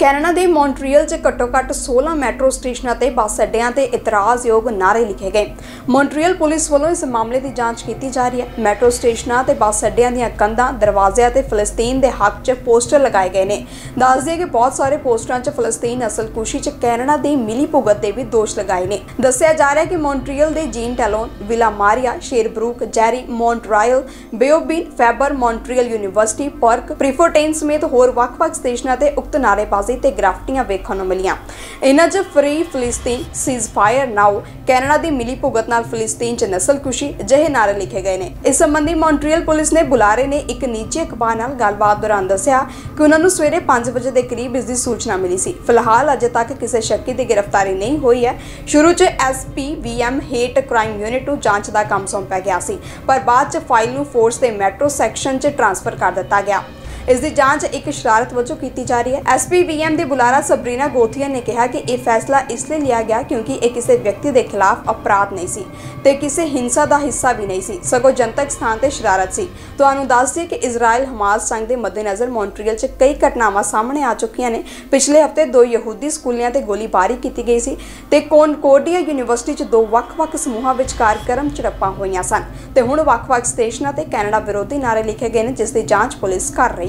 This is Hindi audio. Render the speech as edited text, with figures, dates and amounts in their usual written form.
ਕੈਨੇਡਾ ਦੇ ਮੌਂਟਰੀਅਲ 'ਚ ਘੱਟੋ-ਘੱਟ 16 ਮੈਟਰੋ ਸਟੇਸ਼ਨਾਂ ਤੇ ਬੱਸ ਅੱਡਿਆਂ ਤੇ ਇਤਰਾਜ਼ਯੋਗ ਨਾਅਰੇ ਲਿਖੇ ਗਏ। ਮੌਂਟਰੀਅਲ ਪੁਲਿਸ ਵੱਲੋਂ ਇਸ ਮਾਮਲੇ ਦੀ ਜਾਂਚ ਕੀਤੀ ਜਾ ਰਹੀ ਹੈ। ਮੈਟਰੋ ਸਟੇਸ਼ਨਾਂ ਤੇ ਬੱਸ ਅੱਡਿਆਂ ਦੀਆਂ ਕੰਧਾਂ, ਦਰਵਾਜ਼ਿਆਂ ਤੇ ਫਲਸਤੀਨ ਦੇ ਹੱਕ 'ਚ ਪੋਸਟਰ ਲਗਾਏ ਗਏ ਨੇ। ਦੱਸ ਦਈਏ ਕਿ ਬਹੁਤ ਸਾਰੇ ਪੋਸਟਰਾਂ 'ਚ ਫਲਸਤੀਨ ਅਸਲਕੁਸ਼ੀ 'ਚ ਕੈਨੇਡਾ ਦੀ ਮਿਲੀਭੁਗਤ ਦੇ ਵੀ ਦੋਸ਼ ਲਗਾਏ ਨੇ। ਦੱਸਿਆ ਜਾ ਰਿਹਾ ਹੈ ਕਿ ਮੌਂਟਰੀਅਲ ਦੇ Jean Talon, Villa Maria, Sherbrooke, Jarry, Montreal, Beaubien, Fabre, Montreal university, Parc, Prefontaine समेत होर वख-वख स्टेशनों से उक्त नारेबाजी ते ग्राफ्टियां वेखण नूं मिलियां। इन्हां च फ्री फिलिस्तीन, सीज फायर नाउ, कैनेडा दी मिली भुगत नाल फिलिस्तीन च नस्लकुशी जहे नारे लिखे गए ने। इस संबंधी मॉन्ट्रियल पुलिस ने बुलारे ने एक निजी अखबार नाल गलबात दौरान दस्सिया कि उन्हां नूं सवेरे 5 वजे के करीब इसकी सूचना मिली सी। फिलहाल अजे तक किसी शक्की की गिरफ्तारी नहीं हुई है। शुरू च SPVM हेट क्राइम यूनिट नूं जांच दा काम सौंपिया गया सी, पर बाद च फाइल नूं फोर्स दे मैट्रो सैक्शन च ट्रांसफर कर दिता गया। इसकी जांच एक शरारत वजों की जा रही है। SPVM के बुलारा सबरीना गोथिया ने कहा कि यह फैसला इसलिए लिया गया क्योंकि यह किसी व्यक्ति के खिलाफ अपराध नहीं सी ते किसी हिंसा का हिस्सा भी नहीं सी, सगों जनतक स्थान पर शरारत सी। तुहानूं दस दईए कि इजरायल हमास संघ के मद्देनज़र मॉन्ट्रियल च कई घटनावां सामने आ चुकियां ने। पिछले हफ्ते 2 यहूदी स्कूलियां ते गोलीबारी की गई सी ते कॉनकोर्डिया यूनीवर्सिटी 'च 2 वख-वख समूहों विचकार करम झड़प्पां होईयां सन ते हुण वख-वख स्टेशनां ते कैनेडा विरोधी नारे लिखे गए हैं, जिसकी जांच पुलिस कर रही है।